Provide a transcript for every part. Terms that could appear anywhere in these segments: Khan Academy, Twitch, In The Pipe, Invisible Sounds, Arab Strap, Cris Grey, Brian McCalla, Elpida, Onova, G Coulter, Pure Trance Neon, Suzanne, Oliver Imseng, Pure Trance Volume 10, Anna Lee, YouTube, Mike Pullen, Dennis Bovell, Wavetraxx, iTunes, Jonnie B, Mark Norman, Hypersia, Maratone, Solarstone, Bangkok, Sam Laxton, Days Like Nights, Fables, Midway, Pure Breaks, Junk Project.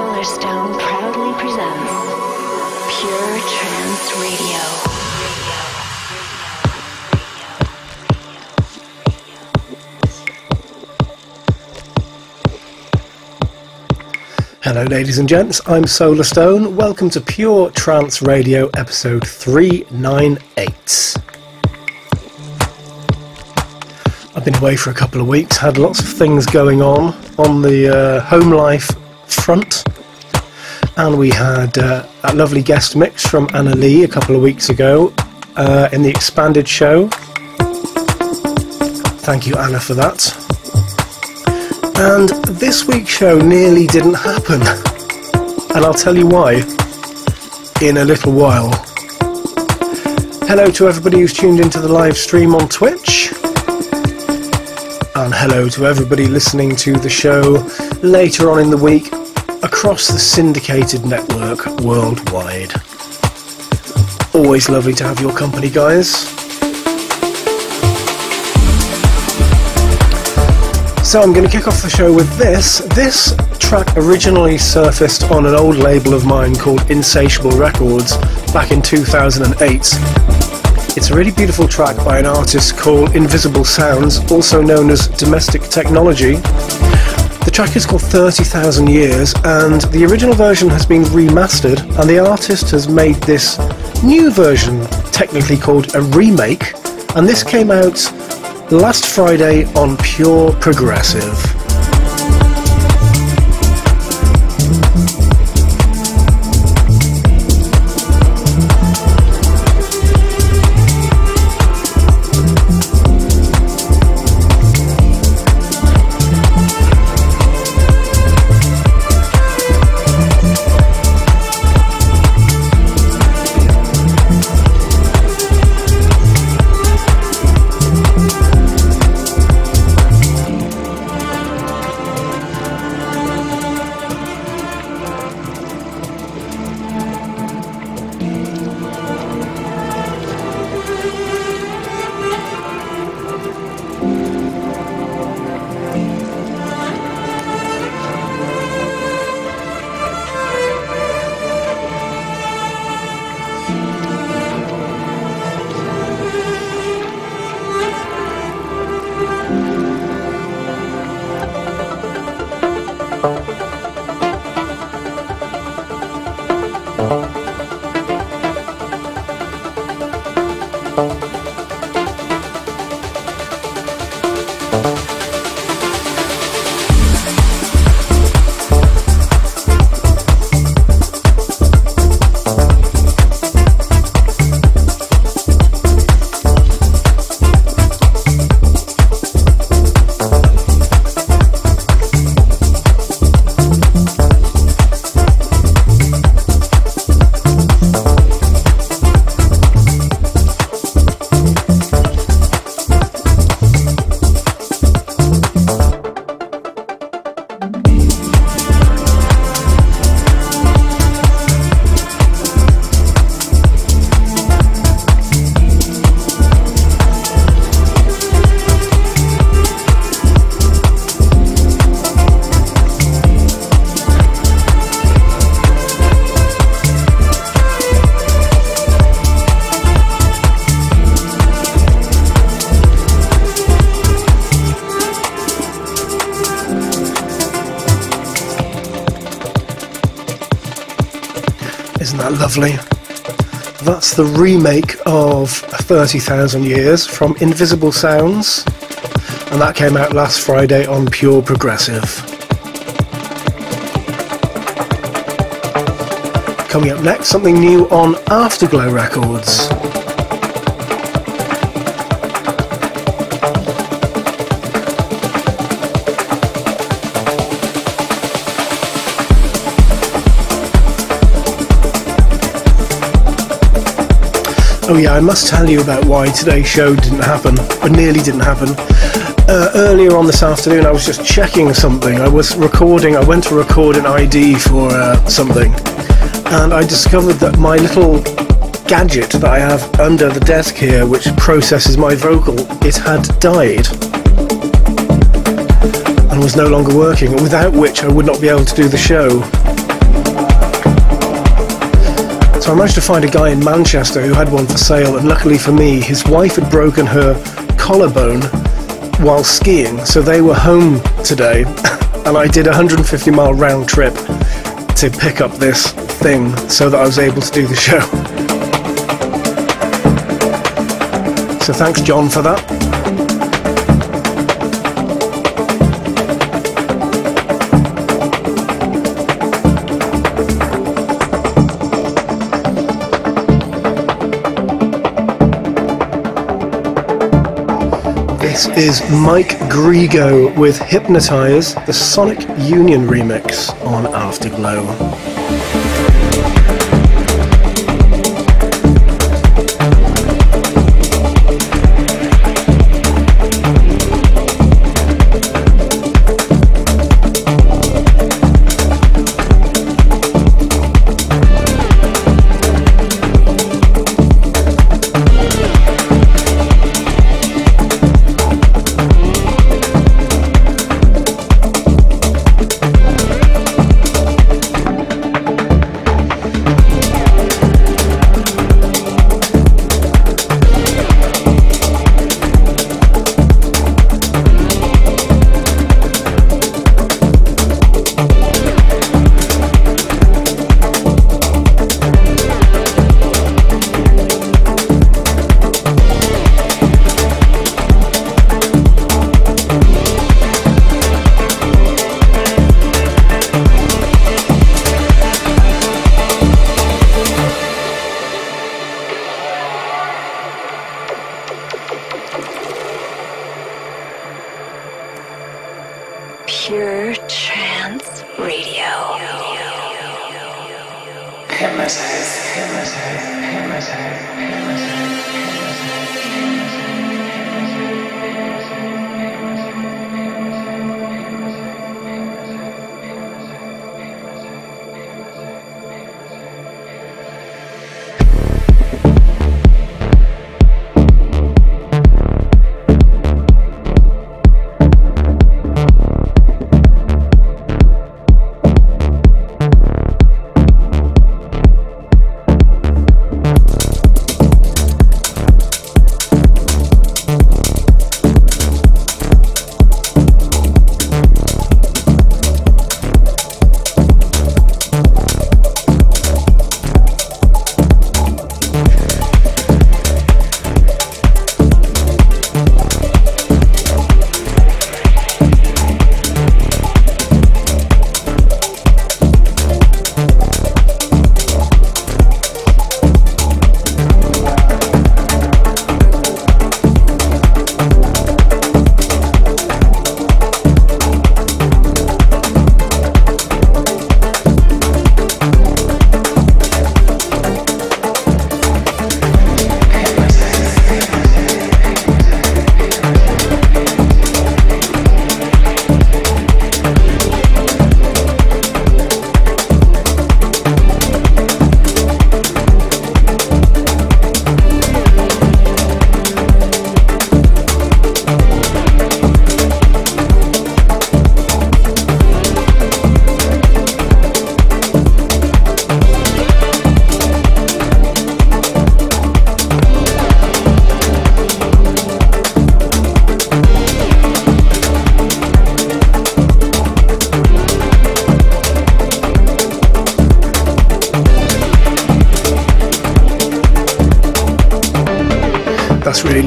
Solarstone proudly presents Pure Trance Radio. Hello ladies and gents, I'm Solarstone. Welcome to Pure Trance Radio episode 398. I've been away for a couple of weeks, had lots of things going on the home life front, and we had that lovely guest mix from Anna Lee a couple of weeks ago in the expanded show. Thank you Anna for that. And this week's show nearly didn't happen, and I'll tell you why in a little while. Hello to everybody who's tuned into the live stream on Twitch. And hello to everybody listening to the show later on in the week across the syndicated network worldwide. Always lovely to have your company, guys. So I'm going to kick off the show with this. This track originally surfaced on an old label of mine called Insatiable Records back in 2008. It's a really beautiful track by an artist called Invisible Sounds, also known as Domestic Technology. The track is called 30,000 Years, and the original version has been remastered, and the artist has made this new version, technically called a remake, and this came out last Friday on Pure Progressive. Lovely. That's the remake of 30,000 Years from Invisible Sounds, and that came out last Friday on Pure Progressive. Coming up next, something new on Afterglow Records. Oh yeah, I must tell you about why today's show didn't happen, or nearly didn't happen. Earlier on this afternoon I was just checking something. I went to record an ID for something, and I discovered that my little gadget that I have under the desk here, which processes my vocal, it had died and was no longer working, without which I would not be able to do the show. So I managed to find a guy in Manchester who had one for sale, and luckily for me, his wife had broken her collarbone while skiing, so they were home today, and I did a 150-mile round trip to pick up this thing so that I was able to do the show. So thanks, John, for that. This is Mike Griego with Hypnotize, the Sonic Union remix on Afterglow.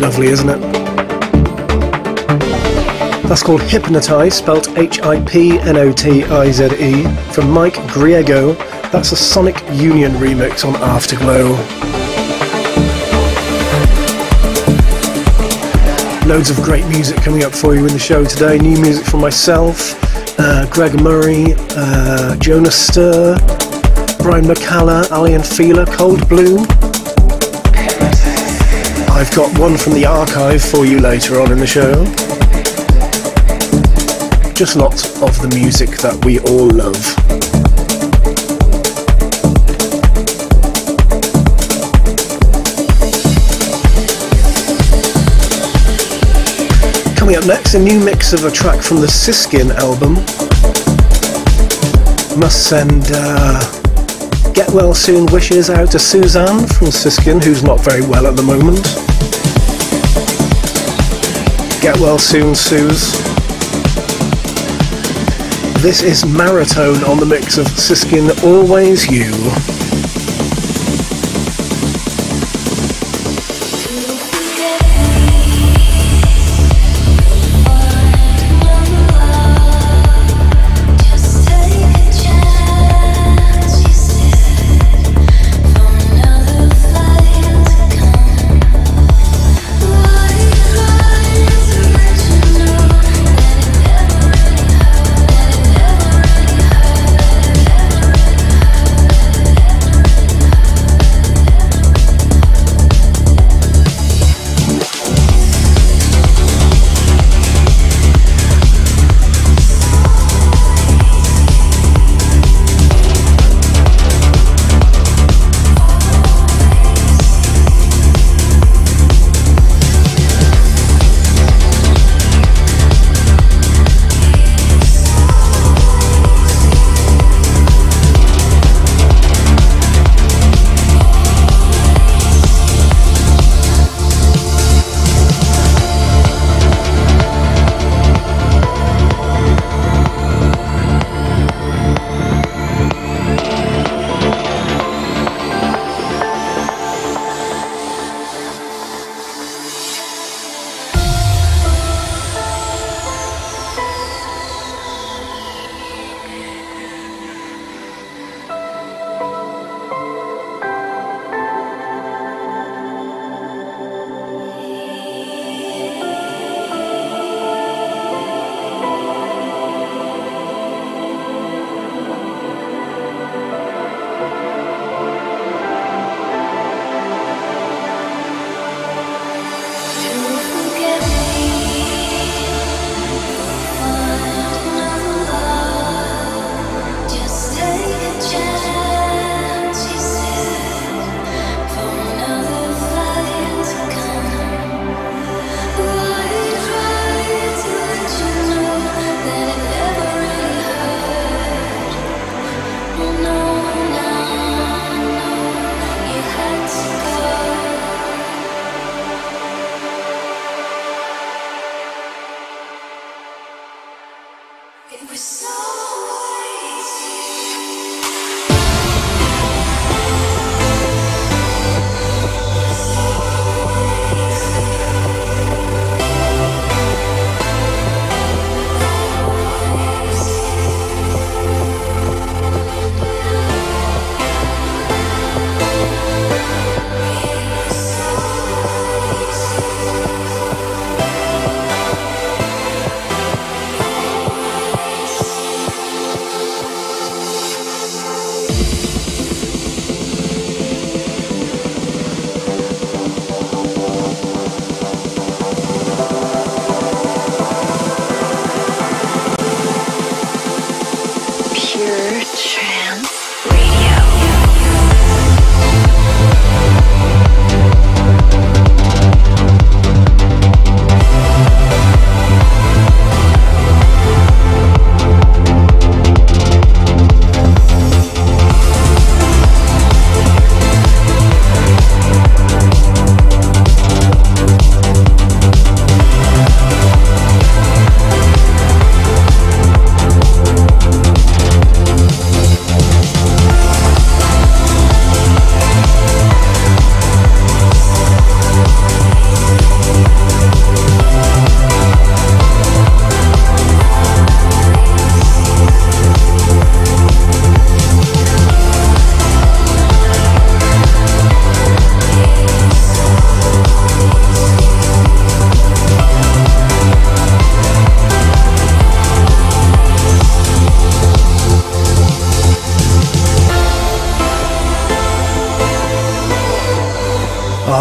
Lovely, isn't it? That's called Hypnotize, spelt H-I-P-N-O-T-I-Z-E, from Mike Griego. That's a Sonic Union remix on Afterglow. Loads of great music coming up for you in the show today. New music from myself, Greg Murray, Jonas Steur, Brian McCalla, Aly and Fila, Cold Blue. I've got one from the archive for you later on in the show. Just lots of the music that we all love. Coming up next, a new mix of a track from the Siskin album. Must send Get well soon wishes out to Suzanne from Siskin, who's not very well at the moment. Get well soon, Suze. This is Maratone on the mix of Siskin, Always You.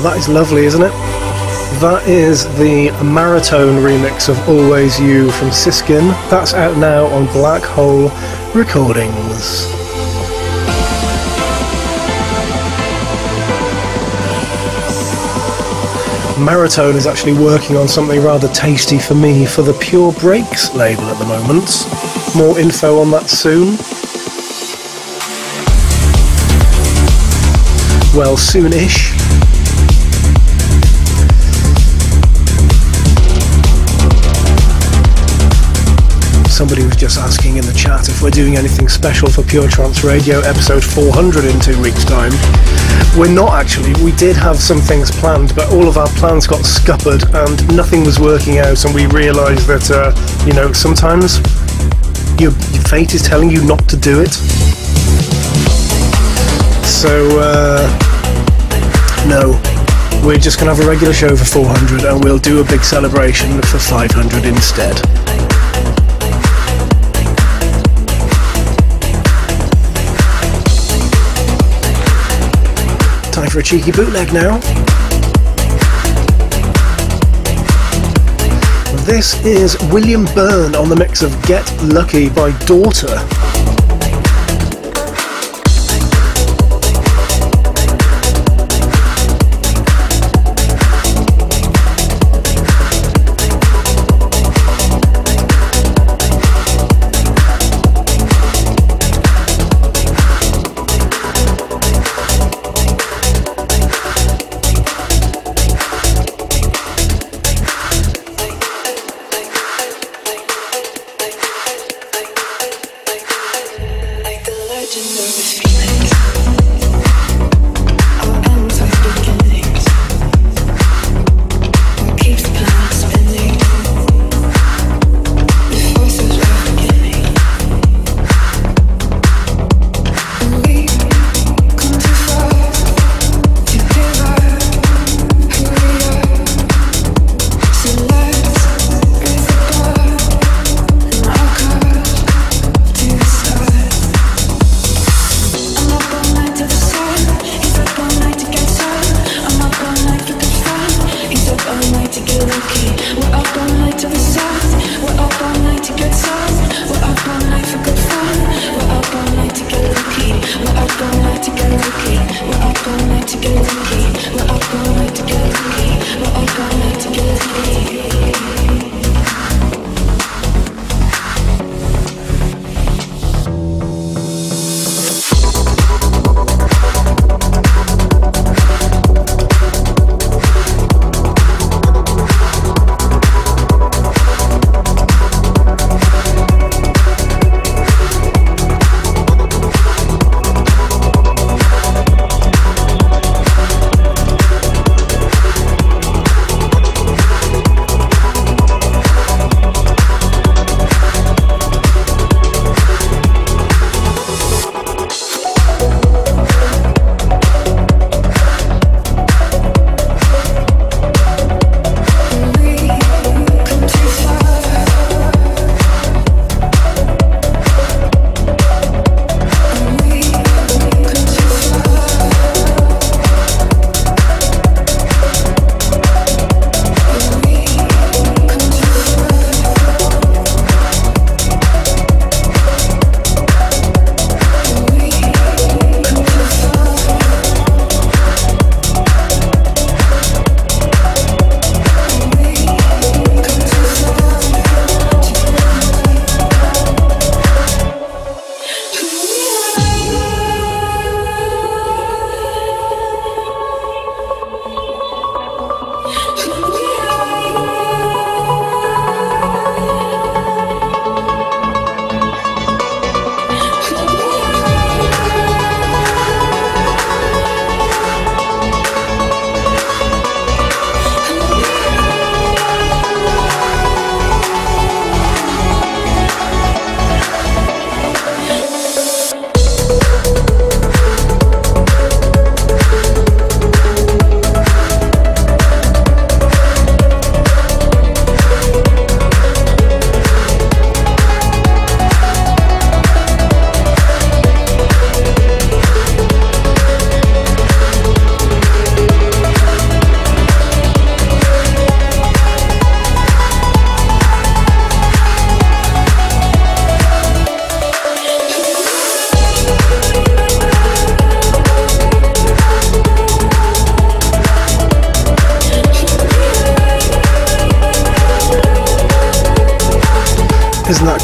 That is lovely, isn't it? That is the Maratone remix of Always You from Siskin. That's out now on Black Hole Recordings. Maratone is actually working on something rather tasty for me for the Pure Breaks label at the moment. More info on that soon. well soon-ish. Somebody was just asking in the chat if we're doing anything special for Pure Trance Radio episode 400 in 2 weeks' time. We're not actually. We did have some things planned, but all of our plans got scuppered and nothing was working out, and we realised that, you know, sometimes your fate is telling you not to do it. So, no. We're just going to have a regular show for 400 and we'll do a big celebration for 500 instead. Time for a cheeky bootleg now. This is William Byrne on the mix of Get Lucky by Daughter.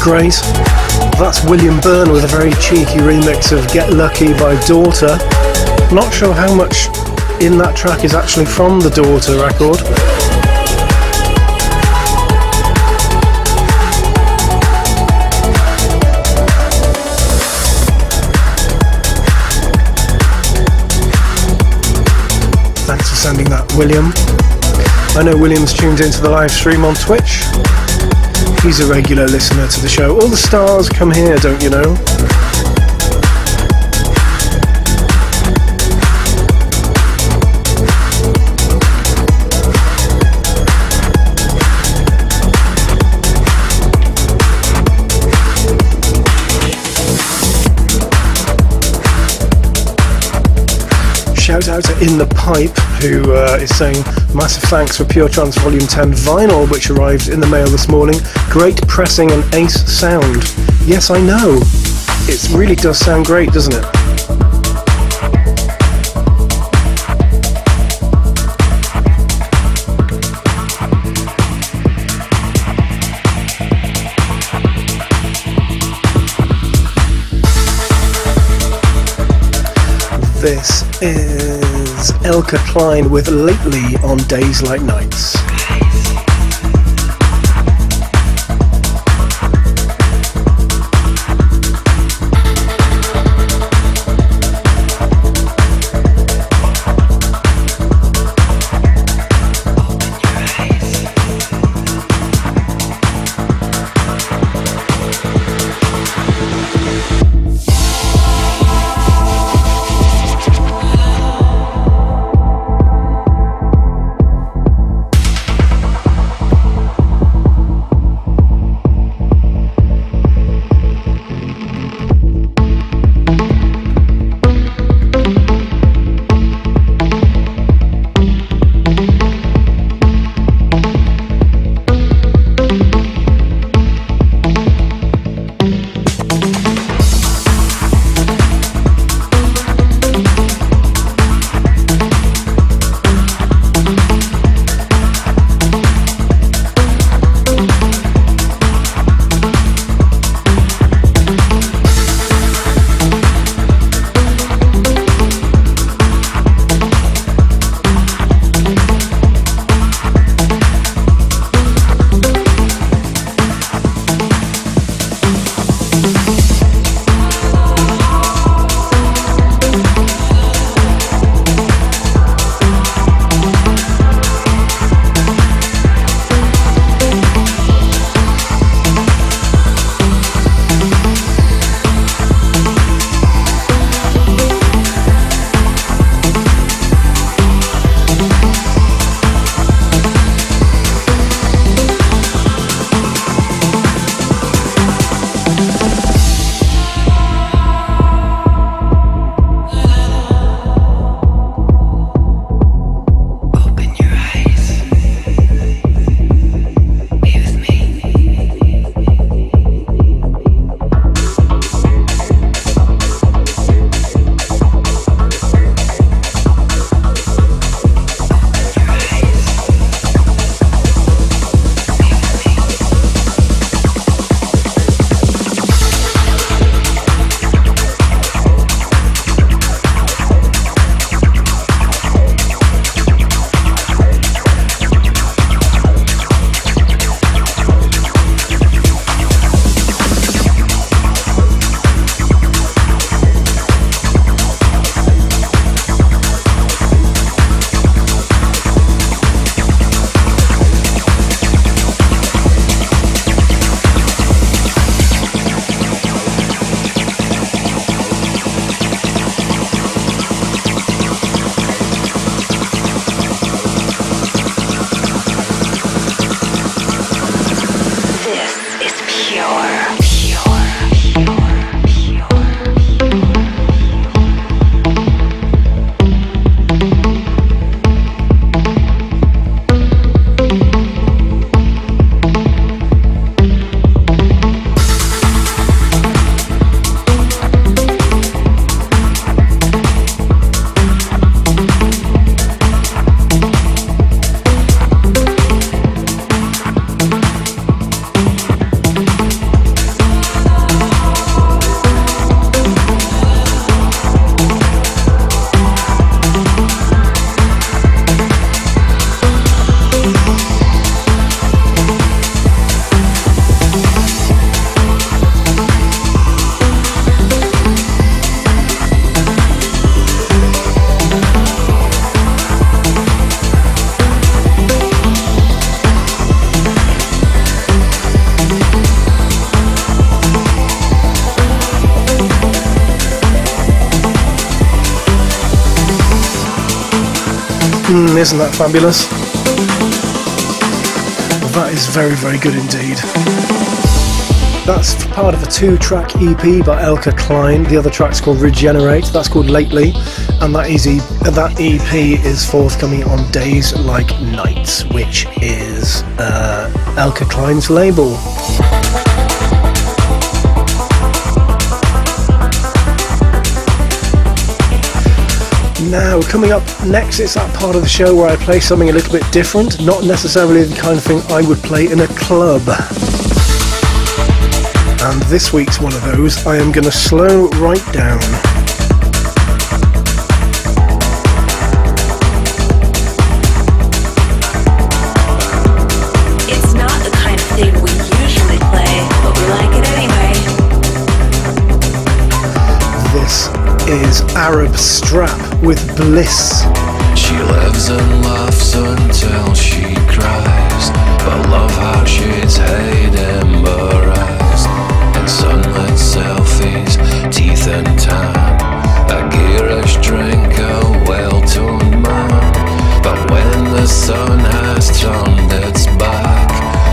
Great. That's William Byrne with a very cheeky remix of Get Lucky by Daughter. Not sure how much in that track is actually from the Daughter record. Thanks for sending that, William. I know William's tuned into the live stream on Twitch. He's a regular listener to the show. All the stars come here, don't you know? Shout out to In The Pipe, who is saying massive thanks for Pure Trance Volume 10 vinyl, which arrived in the mail this morning. Great pressing and ace sound. Yes, I know. It really does sound great, doesn't it? This is Elke Kleijn with Lately on Days Like Nights. Isn't that fabulous? Well, that is very, very good indeed. That's part of a 2-track EP by Elke Kleijn. The other track's called Regenerate, that's called Lately, and that EP is forthcoming on Days Like Nights, which is Elke Klein's label. Now, coming up next, it's that part of the show where I play something a little bit different, not necessarily the kind of thing I would play in a club. And this week's one of those, I am going to slow right down. It's not the kind of thing we usually play, but we like it anyway. This is Arab Strap with Bliss. She lives and laughs until she cries, but love how she's hidden-barized. And sunlit selfies, teeth and time, a garish drink, a well-toned man. But when the sun has turned its back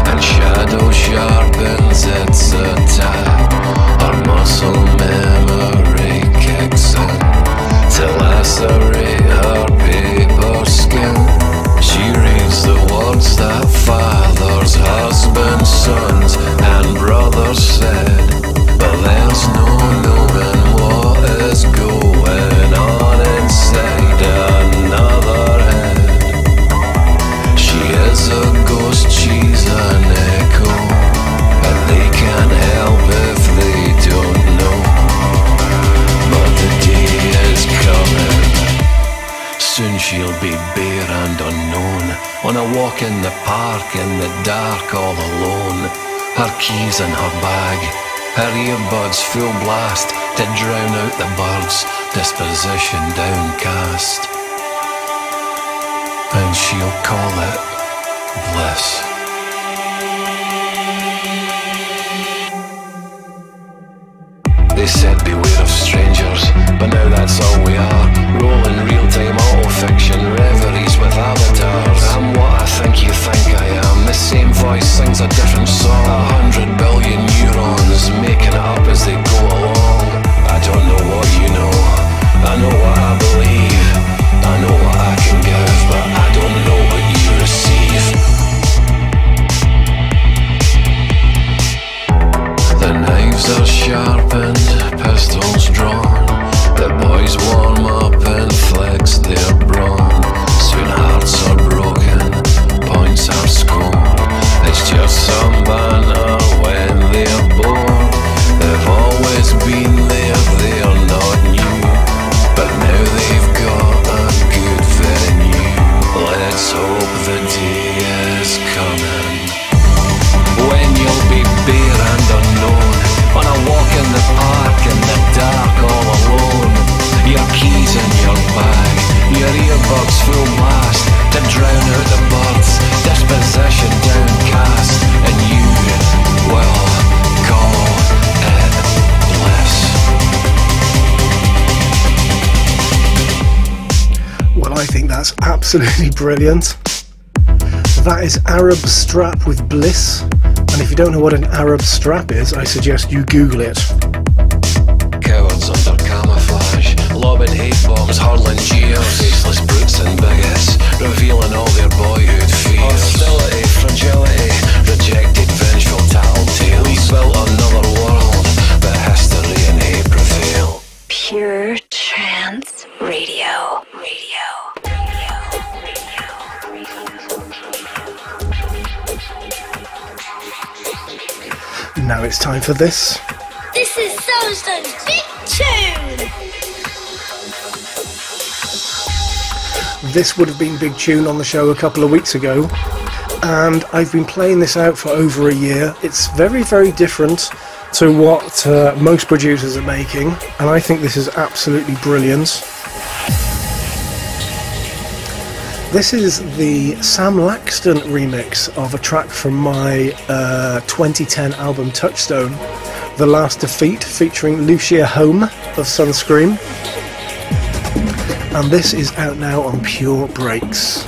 and shadow sharpens its attack, her muscle memory kicks in to lacerate her paper skin. She reads the words that fathers, husbands, sons and brothers said, but there's no knowing what is going on inside another head. She is a ghost, she's an echo, but they can't help if they don't know. But the day is coming, soon she'll be bare and unknown, on a walk in the park in the dark all alone. Her keys in her bag, her earbuds full blast to drown out the birds, disposition downcast. And she'll call it bliss. They said beware of strangers, but now that's all we are. Rolling real-time auto-fiction, reveries with avatars. I'm what I think you think I am. The same voice sings a different song. 100 billion neurons making it up as they go along. I don't know what you know, I know what I believe, I know what I can give, but I don't know what you receive. The knives are sharpened, pistols drawn, the boys warm up and flex their brawn. Soon hearts are broken, points are scored, it's just some banner when they're born. They've always been there, they're not new, but now they've got a good venue. Let's hope the day is coming when you'll be bare and unknown, on a walk in the park in the dark all alone. Your keys in your bag, your earbuds full blast to drown out the birds, disposition downcast. And you will call it bliss. Well, I think that's absolutely brilliant. That is Arab Strap with Bliss. And if you don't know what an Arab strap is, I suggest you Google it. Cowards under camouflage, lobbing hate bombs, hurling jeers, faceless brutes and bigots, revealing all their boyhood fears. Hostility, fragility, rejected vengeful tattletales. We built another world, but history and hate prevail. Pure Trance Radio. Now it's time for this. This is Solarstone's Big Tune! This would have been Big Tune on the show a couple of weeks ago, and I've been playing this out for over a year. It's very, very different to what most producers are making, and I think this is absolutely brilliant. This is the Sam Laxton remix of a track from my 2010 album Touchstone, The Last Defeat, featuring Lucia Holm of Sunscreen. and this is out now on Pure Breaks.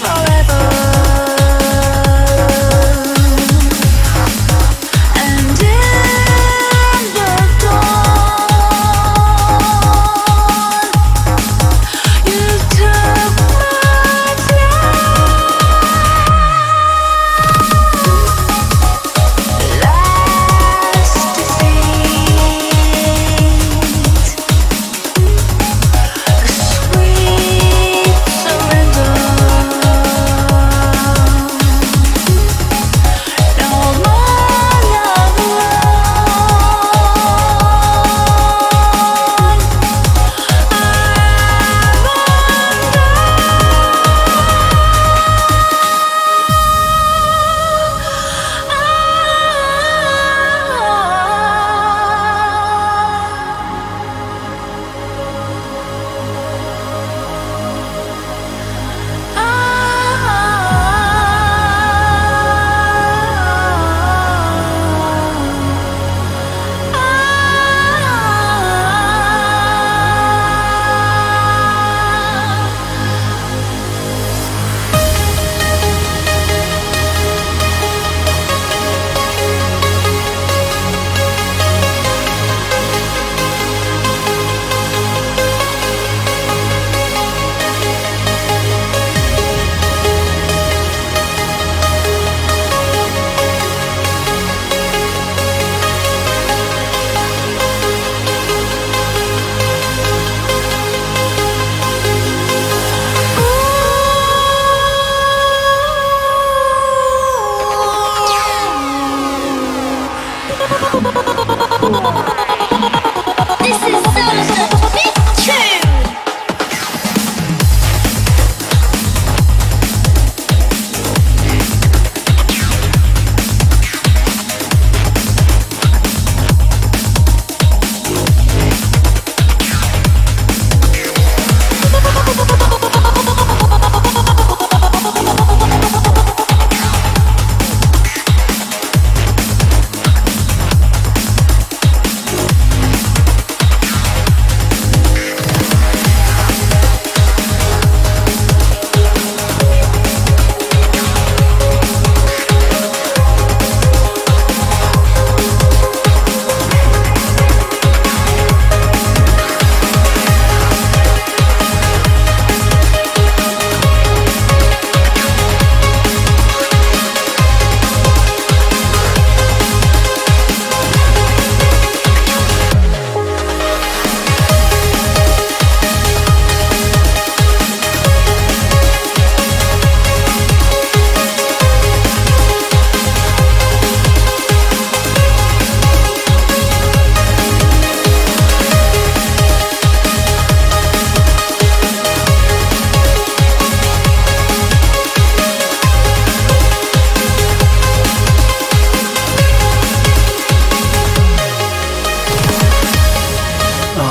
All right.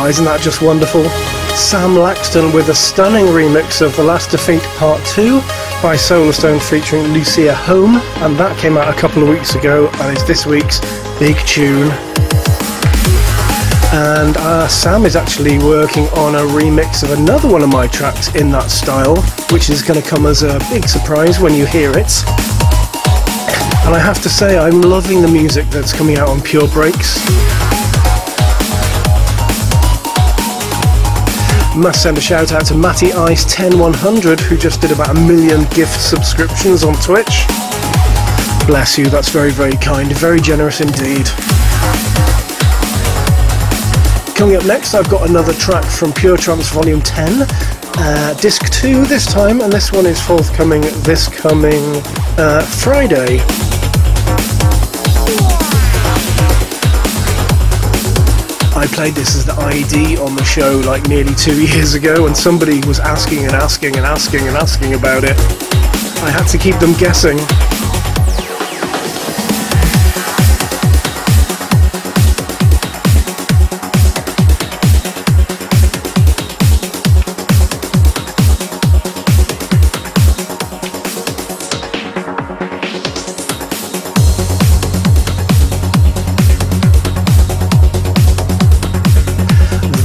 isn't that just wonderful? Sam Laxton with a stunning remix of The Last Defeat Part 2 by Solarstone featuring Lucia Holm, and that came out a couple of weeks ago and is this week's big tune. And Sam is actually working on a remix of another one of my tracks in that style, which is going to come as a big surprise when you hear it. And I have to say, I'm loving the music that's coming out on Pure Breaks. Must send a shout out to Matty Ice 10100, who just did about 1 million gift subscriptions on Twitch. Bless you, that's very, very kind, very generous indeed. Coming up next, I've got another track from Pure Trance Volume 10, Disc 2 this time, and this one is forthcoming this coming Friday. I played this as the ID on the show like nearly 2 years ago, and somebody was asking about it. I had to keep them guessing.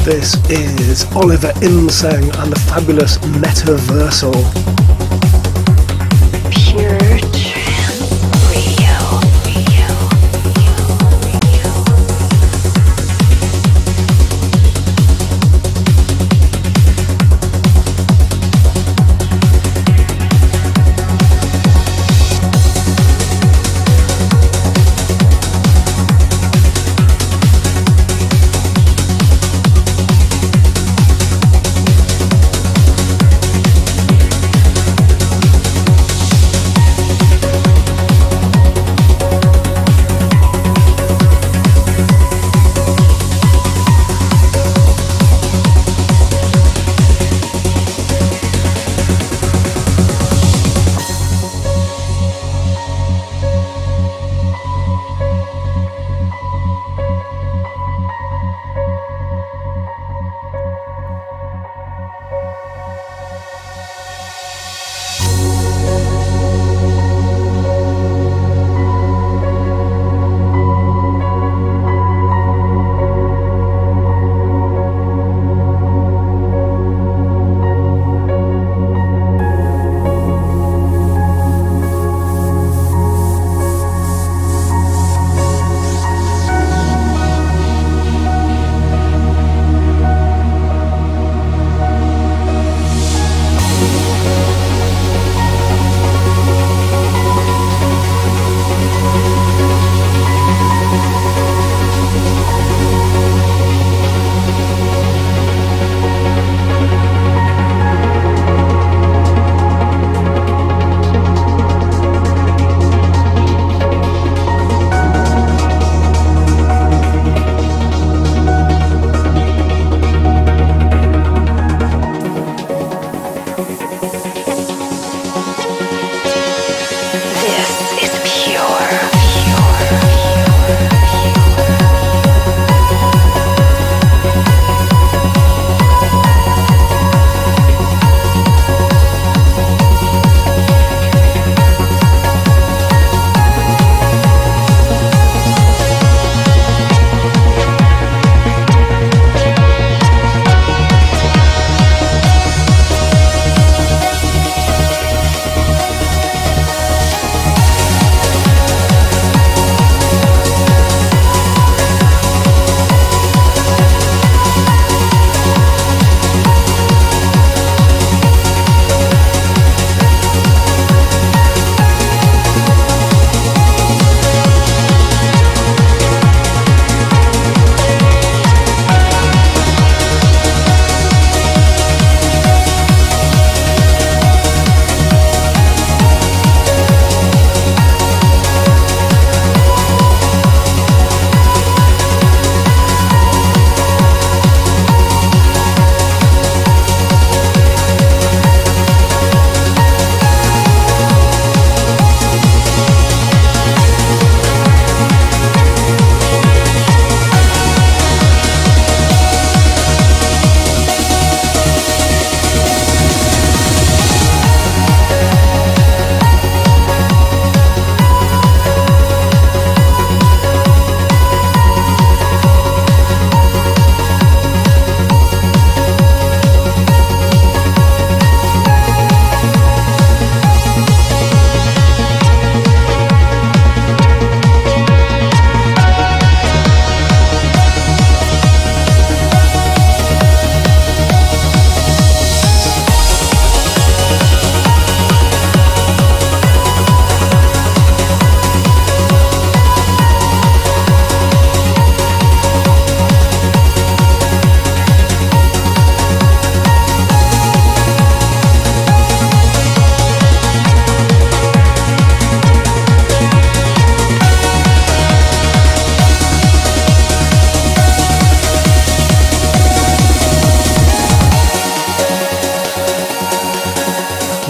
This is Oliver Imseng and the fabulous Metaversal.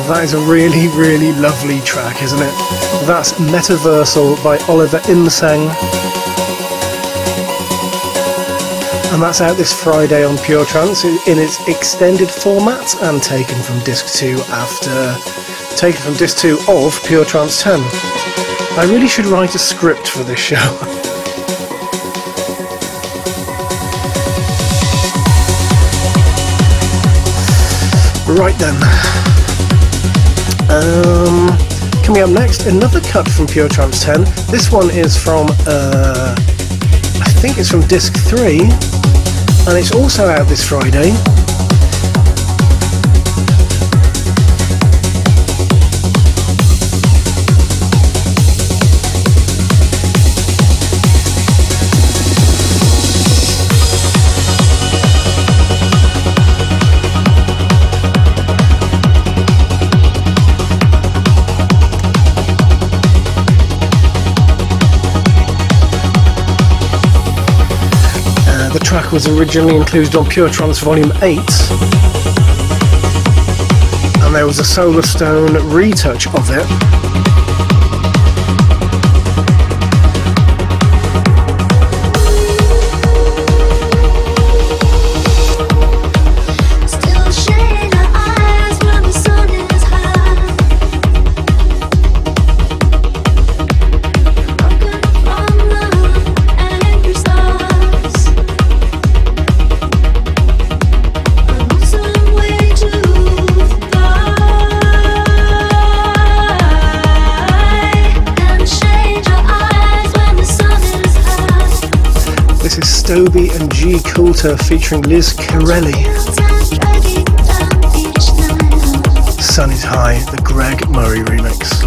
That is a really, really lovely track, isn't it? That's Metaversal by Oliver Imseng. And that's out this Friday on Pure Trance in its extended format and taken from disc 2 of Pure Trance 10. I really should write a script for this show. Right then, coming up next, another cut from Pure Trance 10. This one is from, I think it's from disc 3, and it's also out this Friday. Was originally included on Pure Trance Volume 8, and there was a Solarstone retouch of it. Stoby and G Coulter featuring Liz Cirelli. Sun is High, the Greg Murray remix.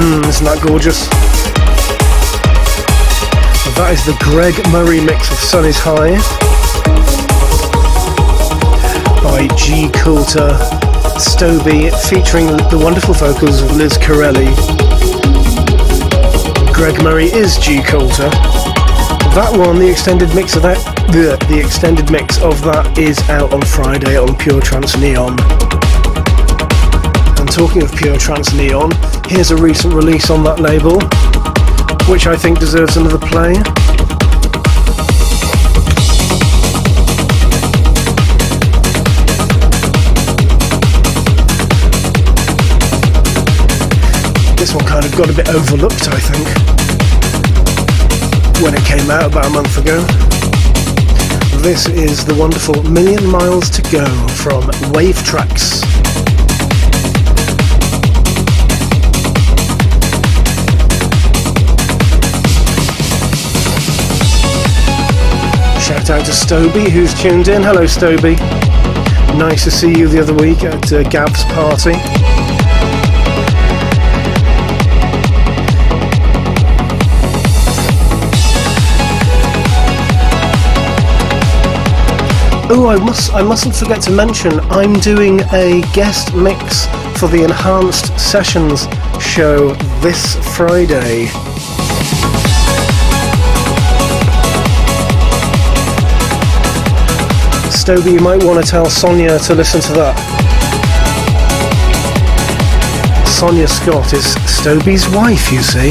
Isn't that gorgeous? That is the Greg Murray mix of Sun Is High by G Coulter, Stoby, featuring the wonderful vocals of Liz Cirelli. Greg Murray is G Coulter. That one, the extended mix of that, the extended mix of that is out on Friday on Pure Trance Neon. And talking of Pure Trance Neon, here's a recent release on that label, which I think deserves another play. This one kind of got a bit overlooked, I think, when it came out about a month ago. This is the wonderful Million Miles to Go from Wavetraxx. Shout out to Stoby, who's tuned in. Hello Stoby, nice to see you the other week at Gab's party. Oh, I mustn't forget to mention I'm doing a guest mix for the Enhanced Sessions show this Friday. Stoby, you might want to tell Sonia to listen to that. Sonia Scott is Stoby's wife, you see.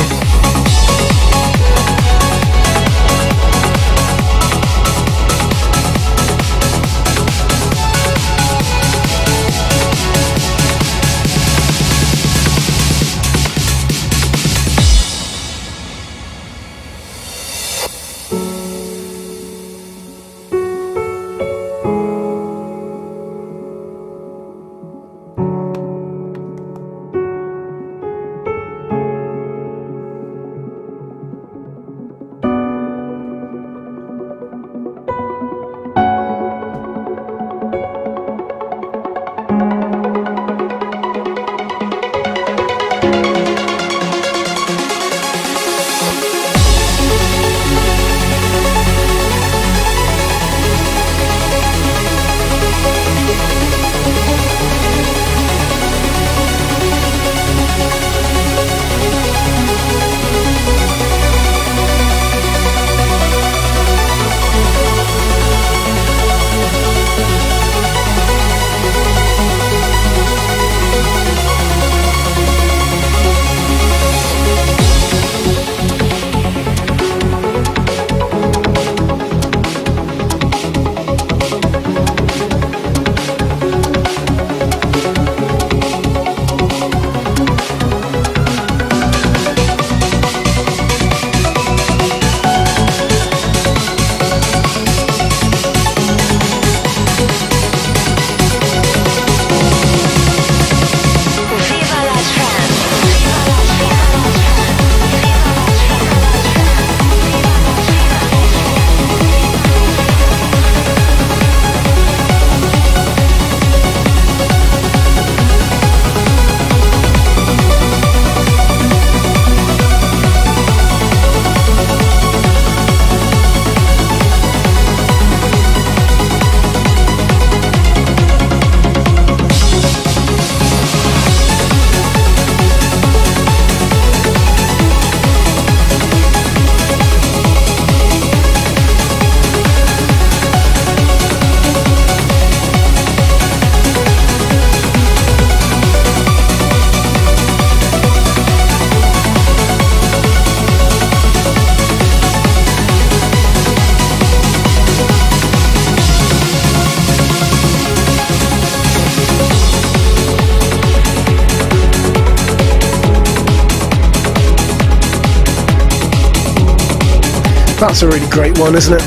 That's a really great one, isn't it?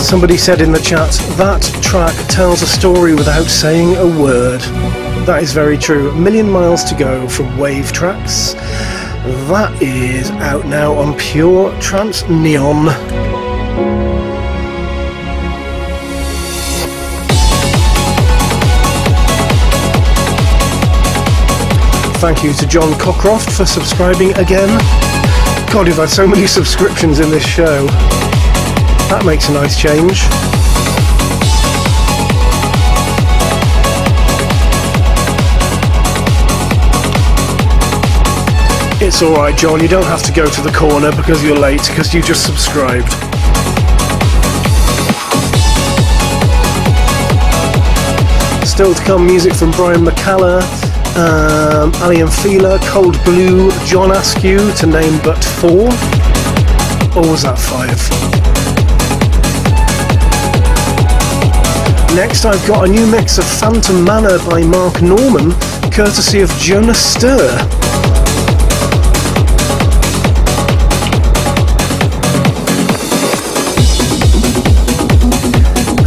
Somebody said in the chat, that track tells a story without saying a word. That is very true. A Million Miles to Go from Wavetraxx. That is out now on Pure Trance Neon. thank you to John Cockcroft for subscribing again. God, you've had so many subscriptions in this show. That makes a nice change. It's alright, John, you don't have to go to the corner because you're late, because you just subscribed. Still to come, music from Brian McCalla, Aly and Fila, Cold Blue, John Askew, to name but four. Or was that five? Next, I've got a new mix of Phantom Manor by Mark Norman, courtesy of Jonas Steur.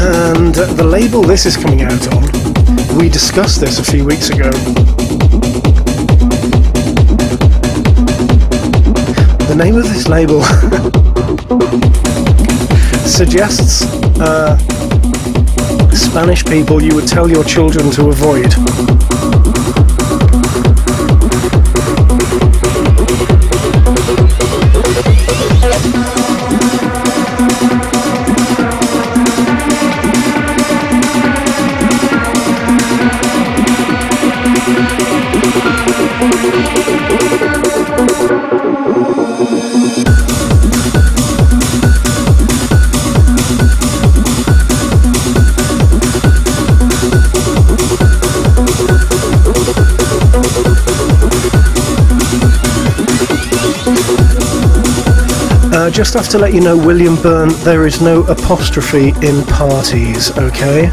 And the label this is coming out on, we discussed this a few weeks ago. The name of this label suggests Spanish people you would tell your children to avoid. Just have to let you know, William Byrne, there is no apostrophe in parties, okay?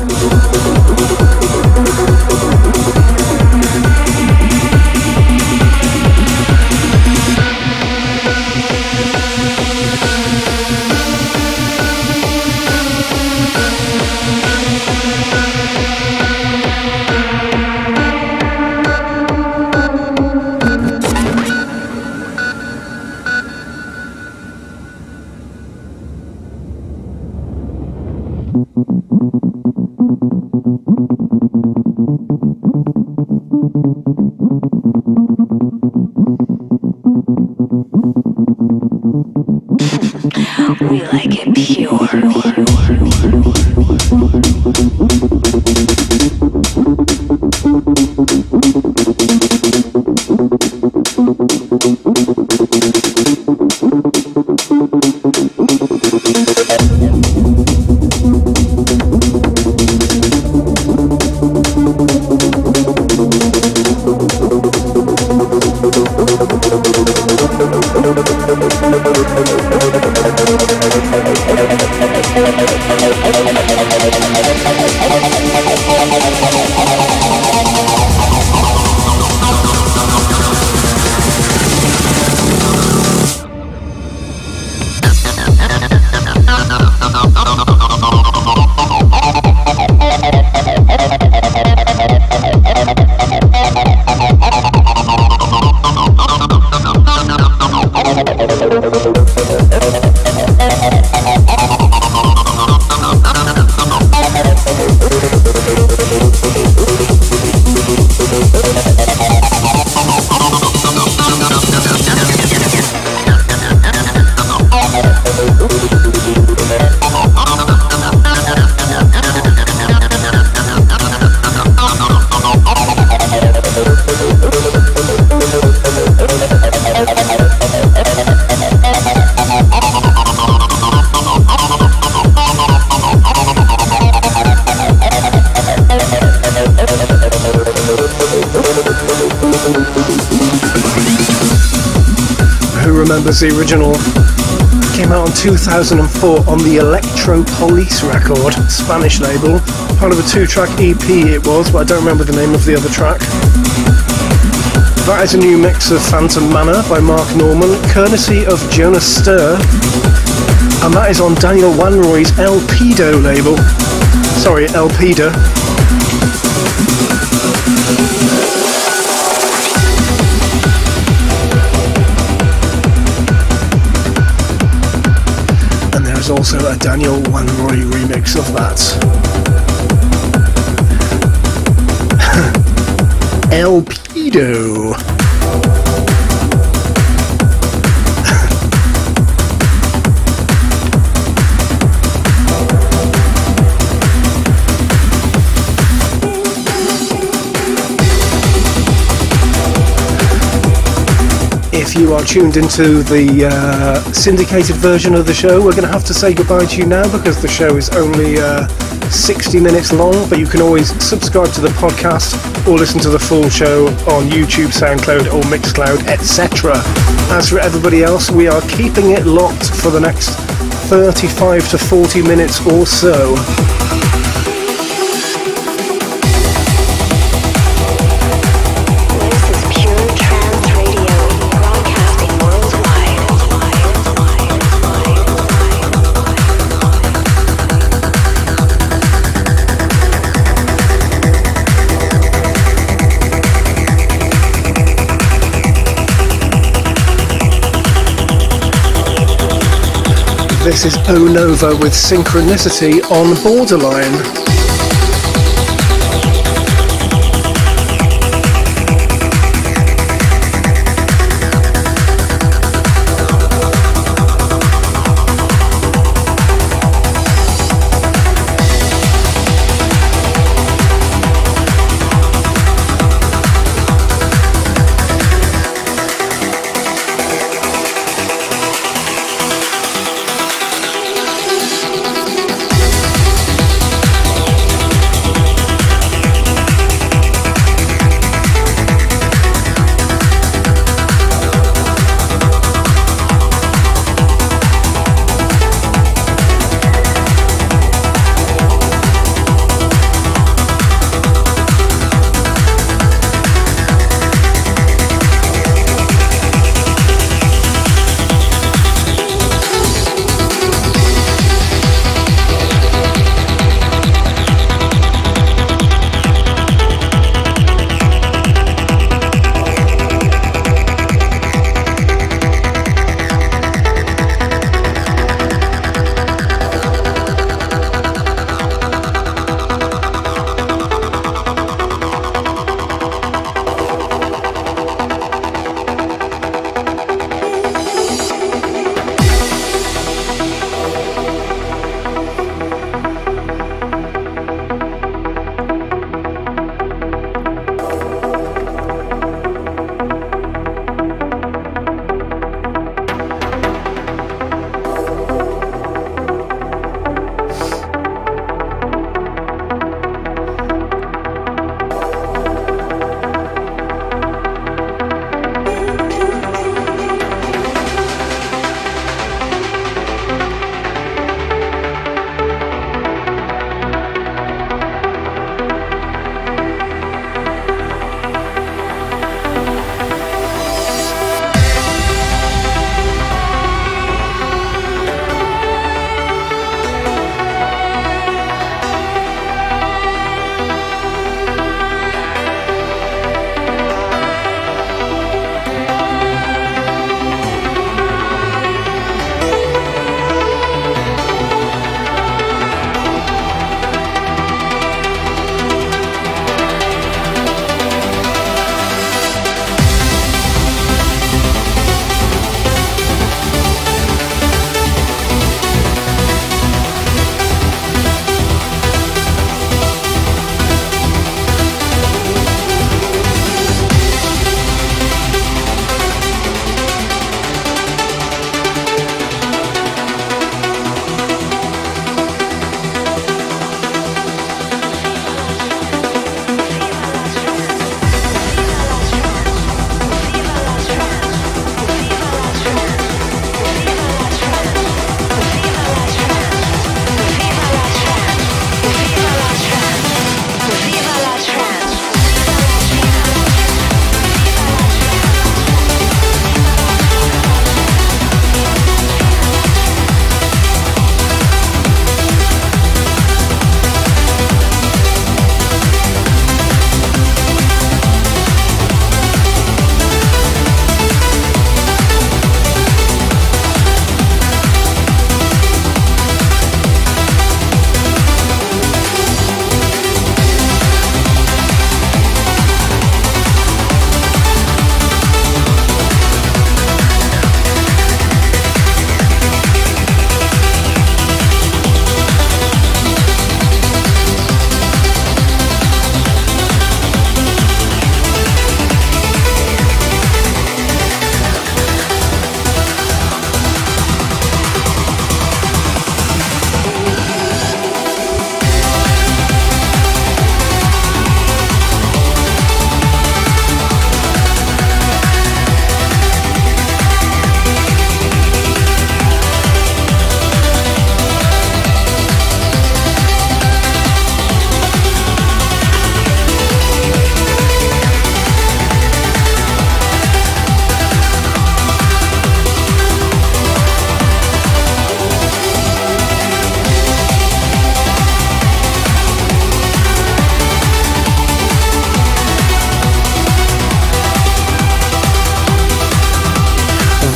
The original came out in 2004 on the Electro Police record, Spanish label, part of a 2-track EP it was, but I don't remember the name of the other track. That is a new mix of Phantom Manor by Mark Norman, courtesy of Jonas Steur, and that is on Daniel Wanroy's Elpida label. Sorry, Elpida. Also a Daniel Wanroy remix of that. Elpida. If you are tuned into the syndicated version of the show, we're going to have to say goodbye to you now because the show is only 60 minutes long, but you can always subscribe to the podcast or listen to the full show on YouTube, SoundCloud or Mixcloud, etc. As for everybody else, we are keeping it locked for the next 35 to 40 minutes or so. This is O Nova with Synchronicity on Borderline.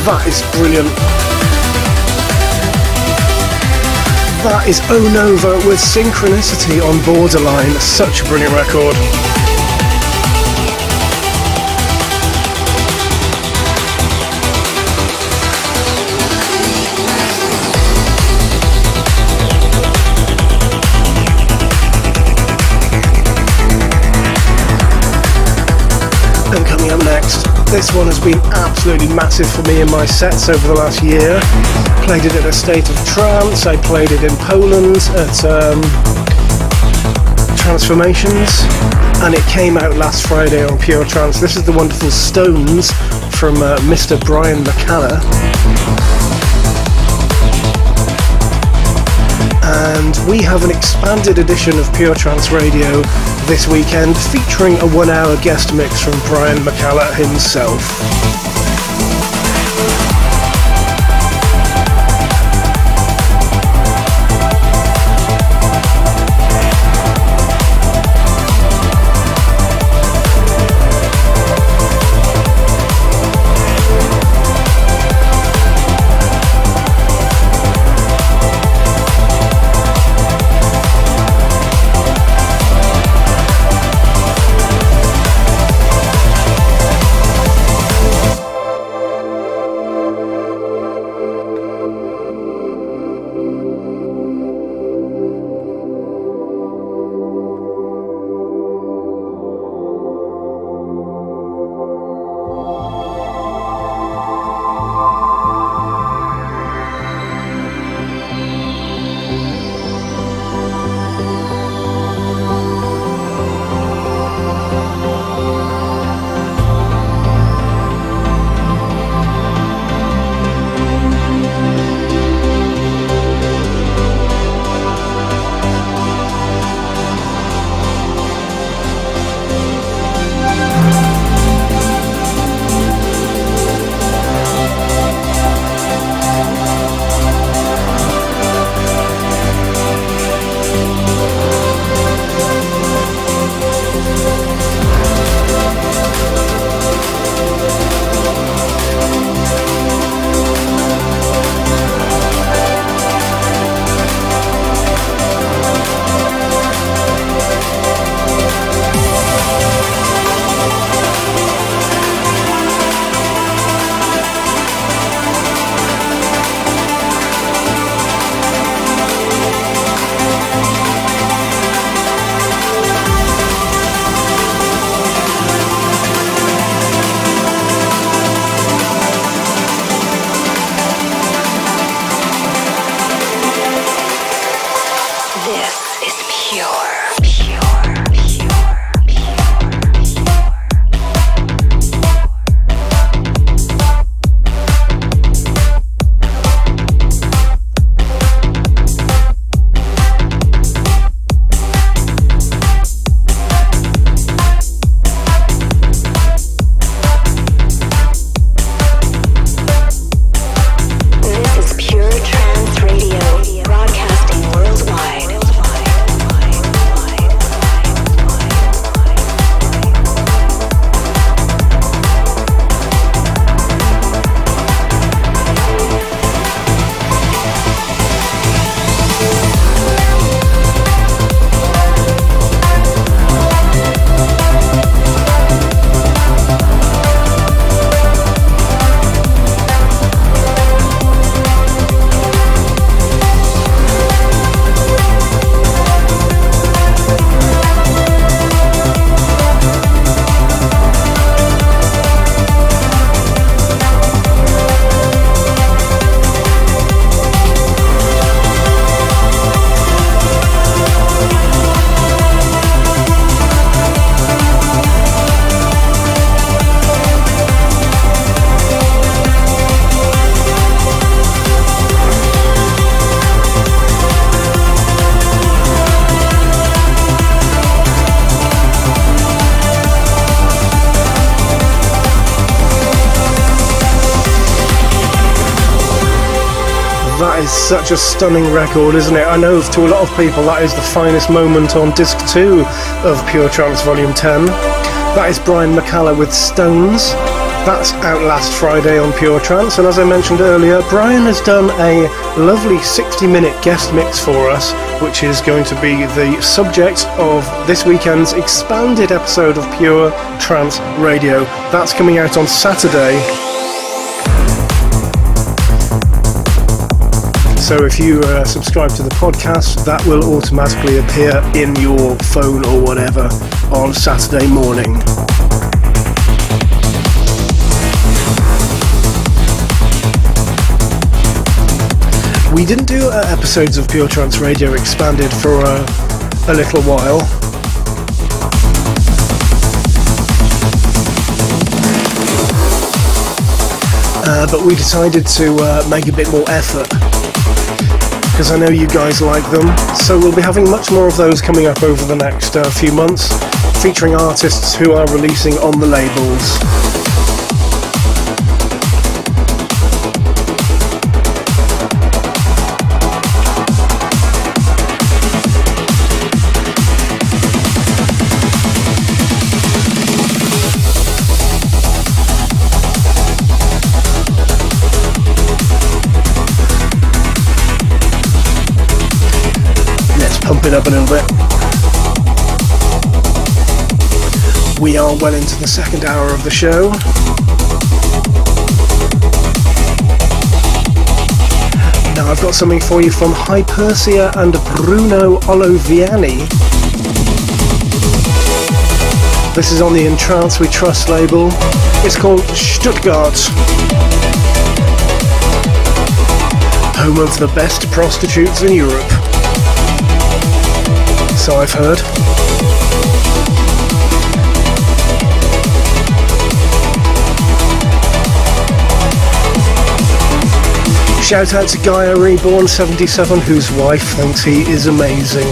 That is brilliant. That is Onova with Synchronicity on Borderline. Such a brilliant record. And coming up next, this one has been absolutely massive for me in my sets over the last year. Played it at a State of Trance, I played it in Poland at Transformations, and it came out last Friday on Pure Trance. This is the wonderful Stones from Mr. Brian McCalla. And we have an expanded edition of Pure Trance Radio this weekend, featuring a 1 hour guest mix from Brian McCalla himself. Such a stunning record, isn't it? I know to a lot of people that is the finest moment on disc 2 of Pure Trance Volume 10. That is Brian McCalla with Stones. That's out last Friday on Pure Trance, and as I mentioned earlier, Brian has done a lovely 60-minute guest mix for us, which is going to be the subject of this weekend's expanded episode of Pure Trance Radio. That's coming out on Saturday. So if you subscribe to the podcast, that will automatically appear in your phone or whatever on Saturday morning. We didn't do episodes of Pure Trance Radio Expanded for a little while. But we decided to make a bit more effort, because I know you guys like them, so we'll be having much more of those coming up over the next few months, featuring artists who are releasing on the labels. It up a little bit. We are well into the second hour of the show. Now I've got something for you from Hypersia and Bruno Oloviani. This is on the In Trance We Trust label. It's called Stuttgart, home of the best prostitutes in Europe. So I've heard. Shout out to Gaia Reborn 77, whose wife thinks he is amazing.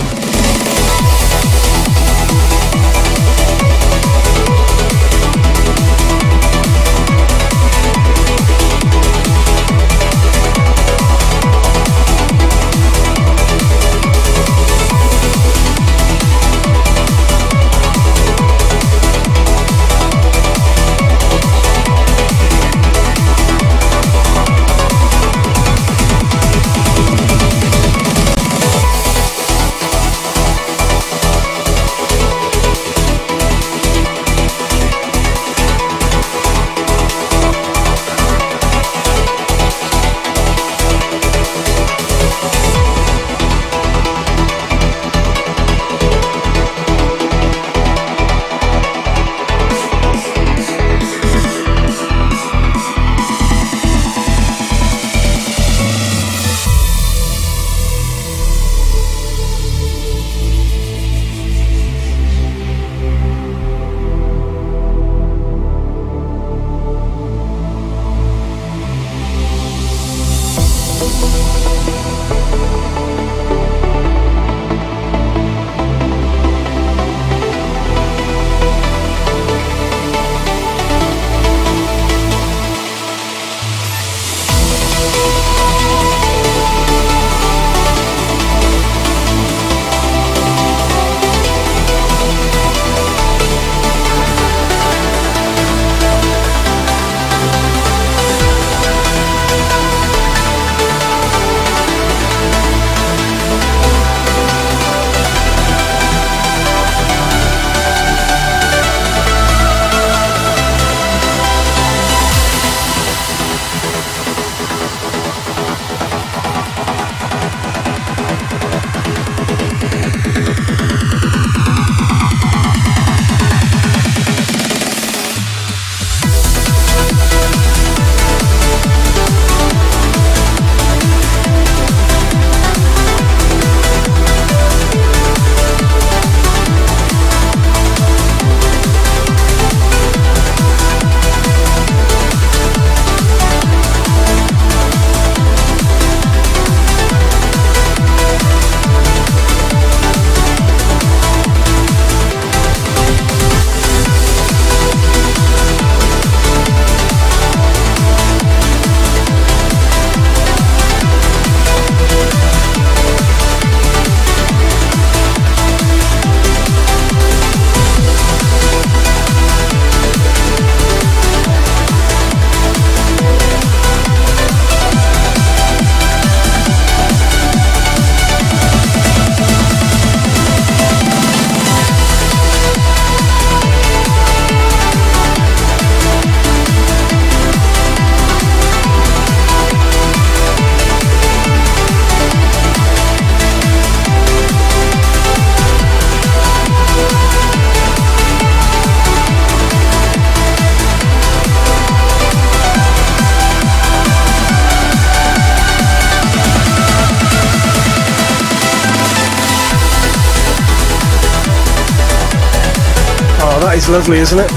It's lovely, isn't it?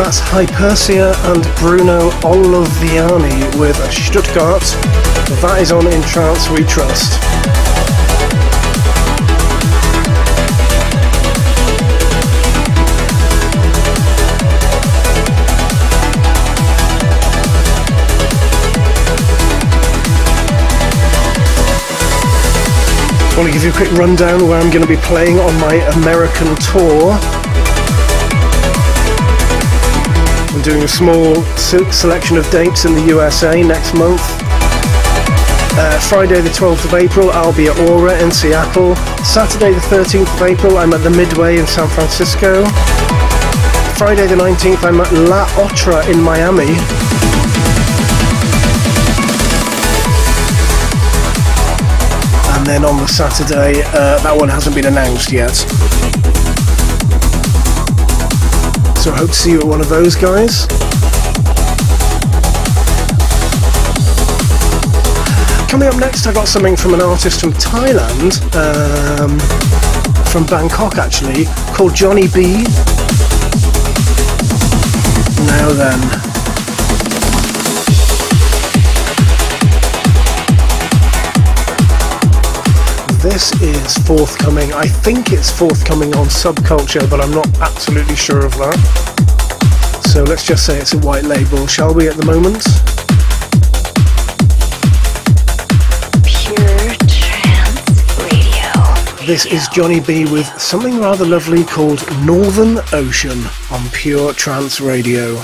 That's Hypersia and Bruno Olaviani with Stuttgart. That is on In Trance We Trust. I want to give you a quick rundown of where I'm going to be playing on my American tour. I'm doing a small selection of dates in the USA next month. Friday the 12th of April I'll be at Aura in Seattle. Saturday the 13th of April I'm at the Midway in San Francisco. Friday the 19th I'm at La Otra in Miami. Then on the Saturday, that one hasn't been announced yet. So I hope to see you at one of those guys. Coming up next, I got something from an artist from Thailand, from Bangkok actually, called Jonnie B. Now then. This is forthcoming. I think it's forthcoming on Subculture, but I'm not absolutely sure of that. So let's just say it's a white label, shall we, at the moment? Pure Trance Radio. This is Jonnie B with something rather lovely called Northern Ocean on Pure Trance Radio.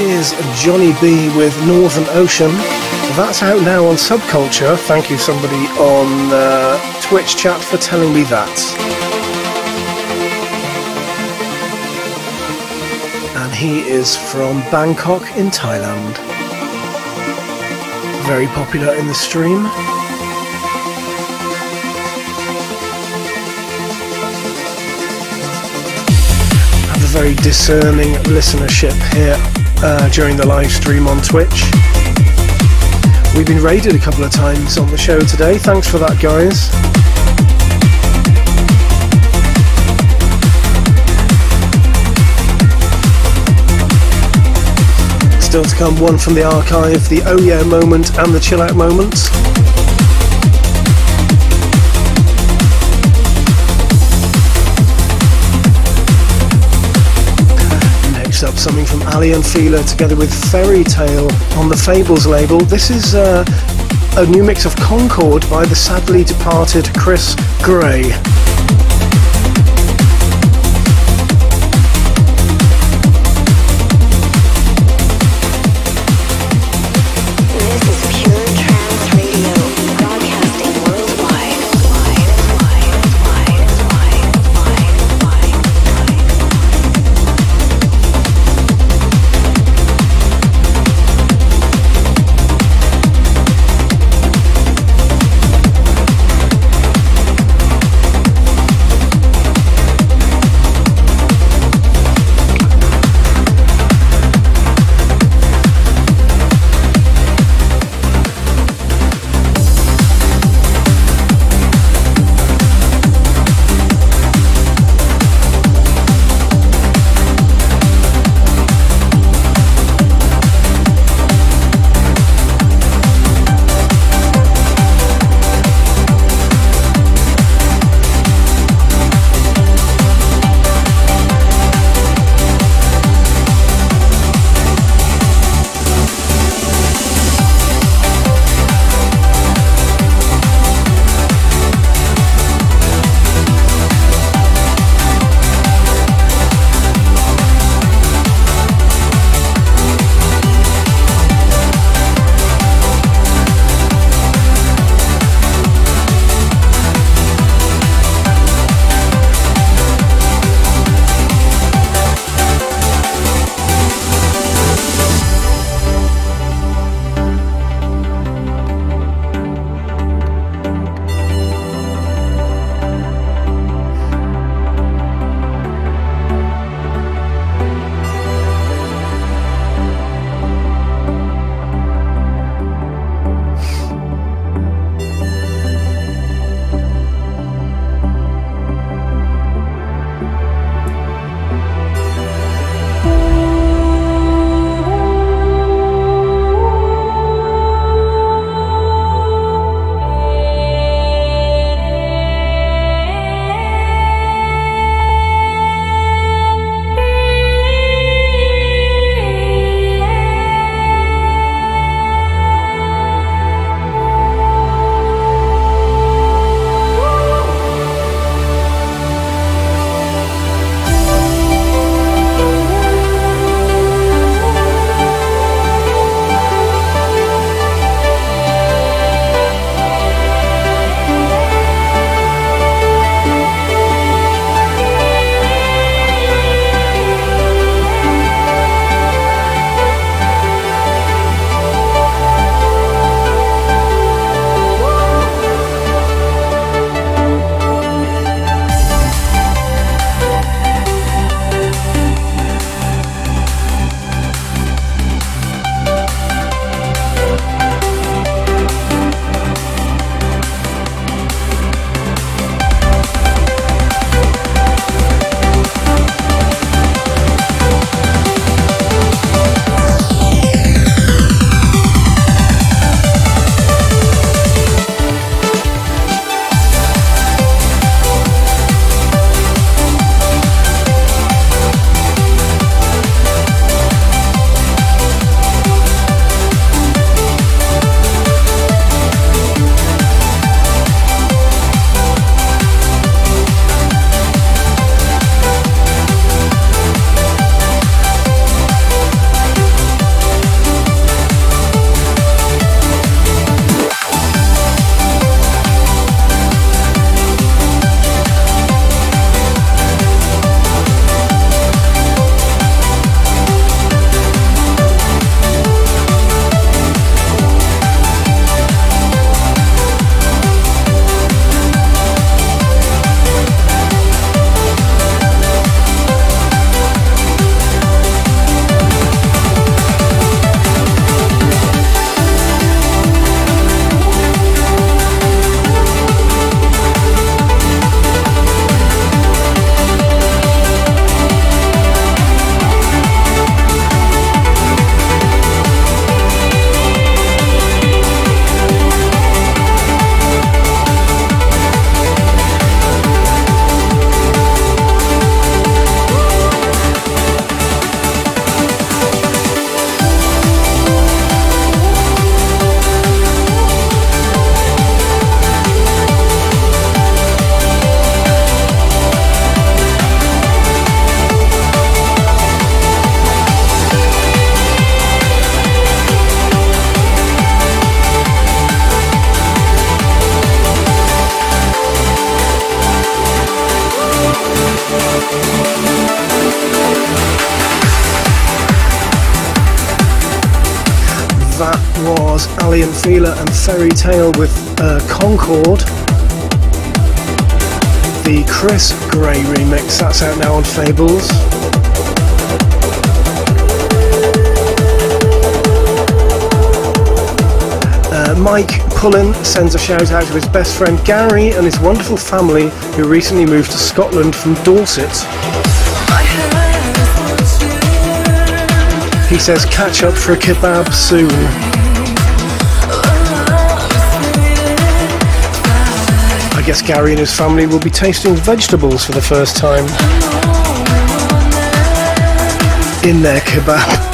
is Jonnie B with Northern Ocean. That's out now on Subculture. Thank you somebody on Twitch chat for telling me that. And he is from Bangkok in Thailand. Very popular in the stream. Have a very discerning listenership here during the live stream on Twitch. We've been raided a couple of times on the show today. Thanks for that, guys. Still to come, one from the archive, the Oh Yeah moment and the Chill Out moment. Up something from Aly and Fila together with Fairy Tale on the Fables label. This is a new mix of Concord by the sadly departed Chris Gray. Aly and Fila and Fairy Tale with Concord. The Chris Gray remix, that's out now on Fables. Mike Pullen sends a shout out to his best friend Gary and his wonderful family who recently moved to Scotland from Dorset. He says, catch up for a kebab soon. I guess Gary and his family will be tasting vegetables for the first time in their kebab.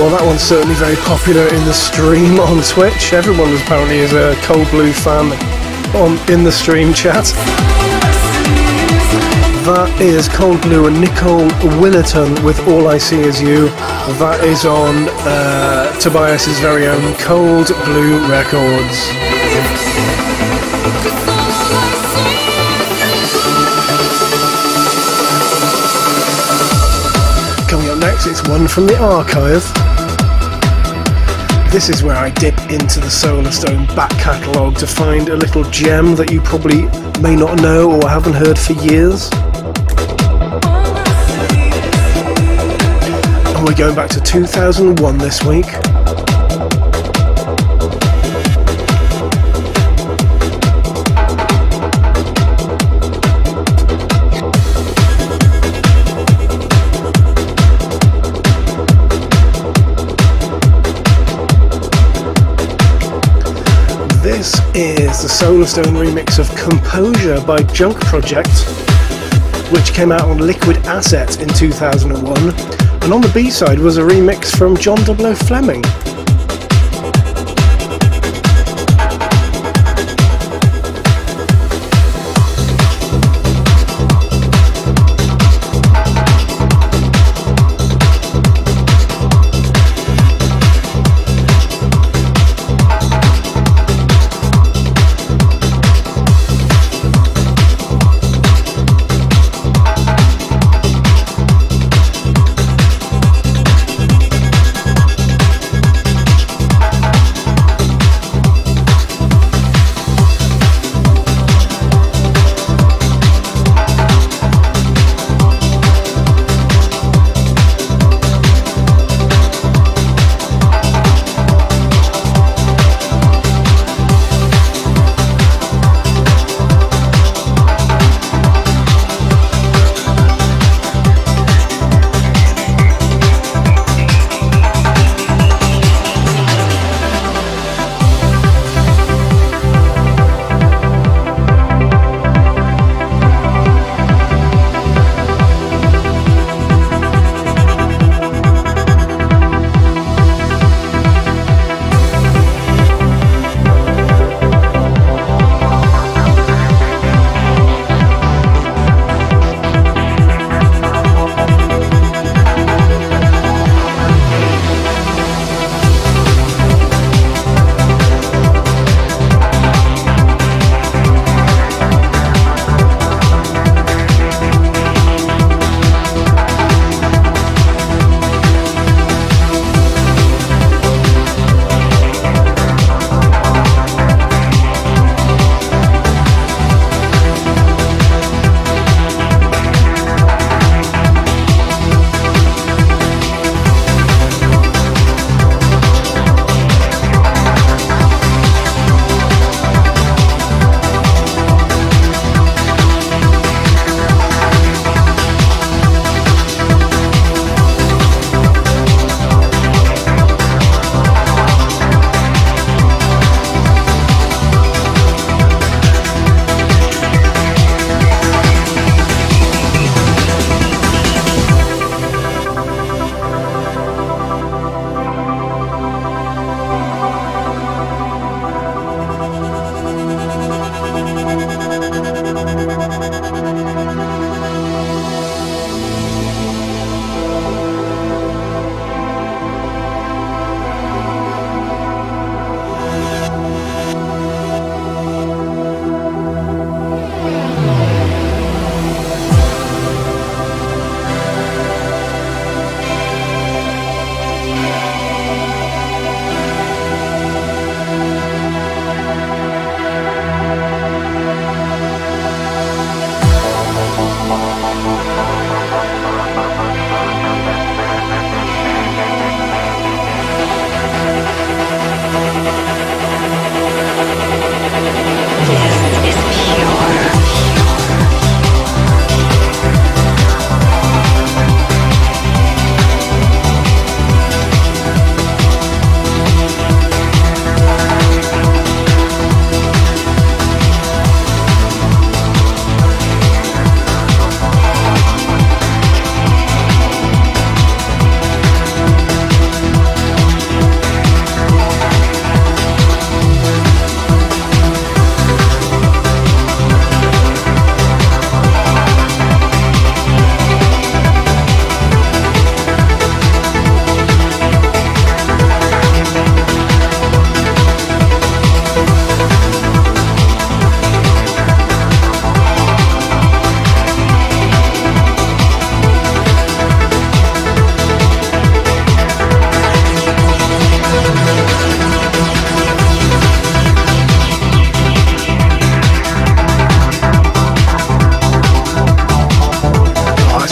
Well, that one's certainly very popular in the stream on Twitch. Everyone apparently is a Cold Blue fan in the stream chat. That is Cold Blue and Nicole Willerton with All I See Is You. That is on Tobias's very own Cold Blue Records. Next, it's one from the archive. This is where I dip into the Solarstone back catalogue to find a little gem that you probably may not know or haven't heard for years. And we're going back to 2001 this week. Is the Solarstone remix of Composure by Junk Project, which came out on Liquid Asset in 2001, and on the B-side was a remix from John W. Fleming.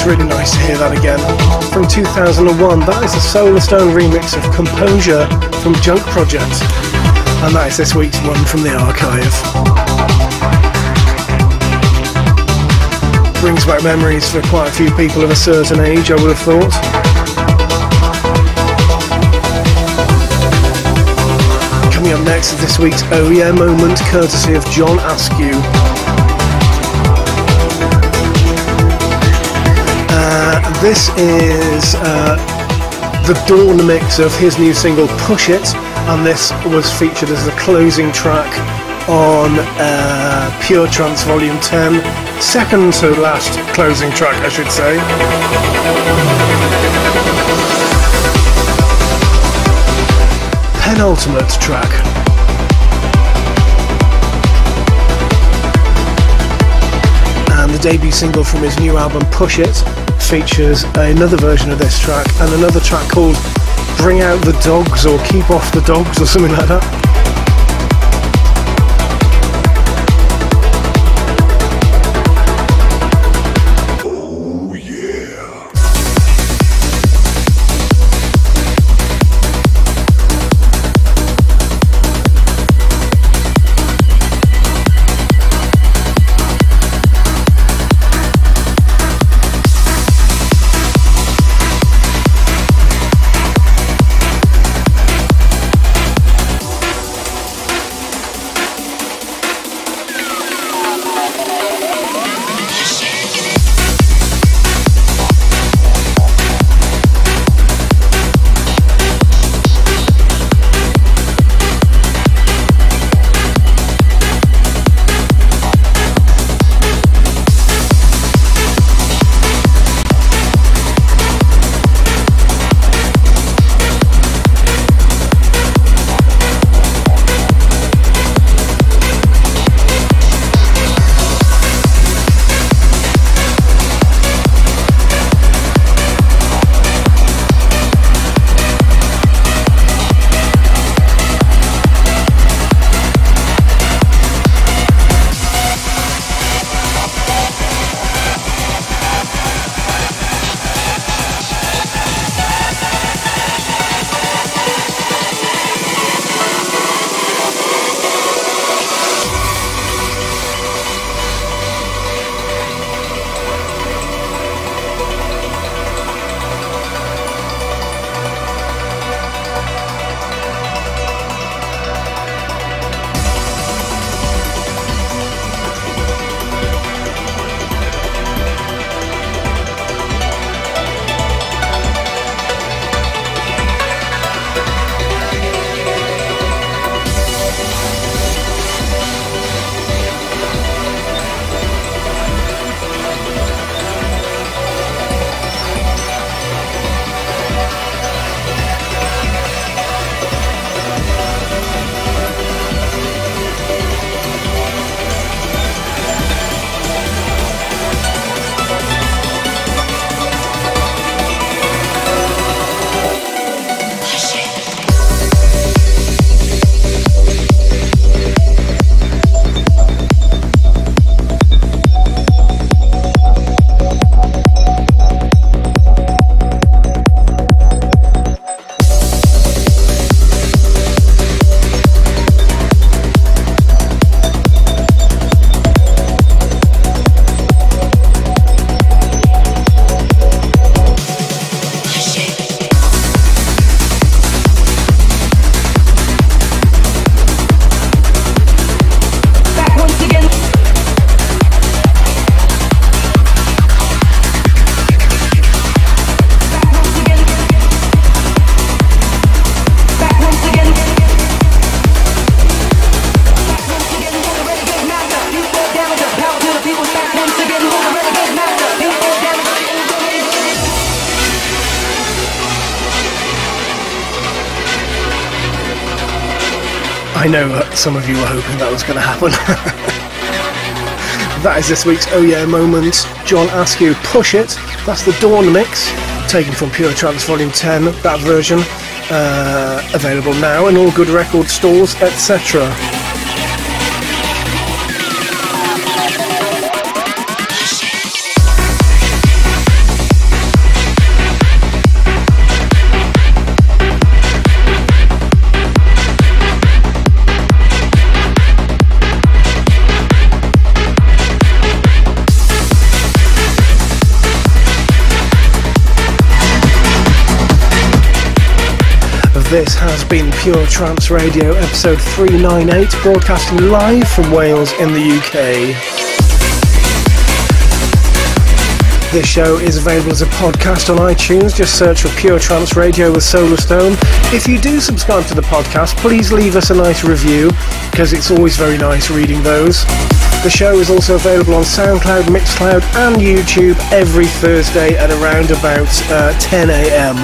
really nice to hear that again. From 2001, that is a Solarstone remix of Composure from Junk Project, and that is this week's one from the archive. Brings back memories for quite a few people of a certain age, I would have thought. Coming up next is this week's Oh Yeah Moment, courtesy of John Askew. This is the Dawn mix of his new single Push It, and this was featured as the closing track on Pure Trance Volume 10, second to last closing track I should say, penultimate track. The debut single from his new album Push It features another version of this track and another track called Bring Out the Dogs or Keep Off the Dogs or something like that. Oh I know that some of you were hoping that was going to happen. That is this week's Oh Yeah Moment. John Askew, Push It. That's the Dawn mix, taken from Pure Trance Volume 10, that version. Available now in all good record stores, etc. This has been Pure Trance Radio, episode 398, broadcasting live from Wales in the UK. This show is available as a podcast on iTunes. Just search for Pure Trance Radio with Solarstone. If you do subscribe to the podcast, please leave us a nice review, because it's always very nice reading those. The show is also available on SoundCloud, Mixcloud and YouTube every Thursday at around about 10 a.m.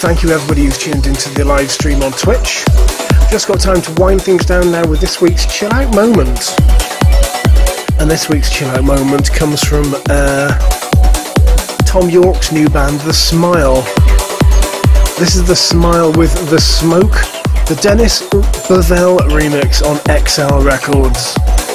Thank you everybody who's tuned into the live stream on Twitch. Just got time to wind things down now with this week's chill out moment. And this week's chill out moment comes from Tom Yorke's new band, The Smile. This is The Smile with The Smoke, the Dennis Bovell remix on XL Records.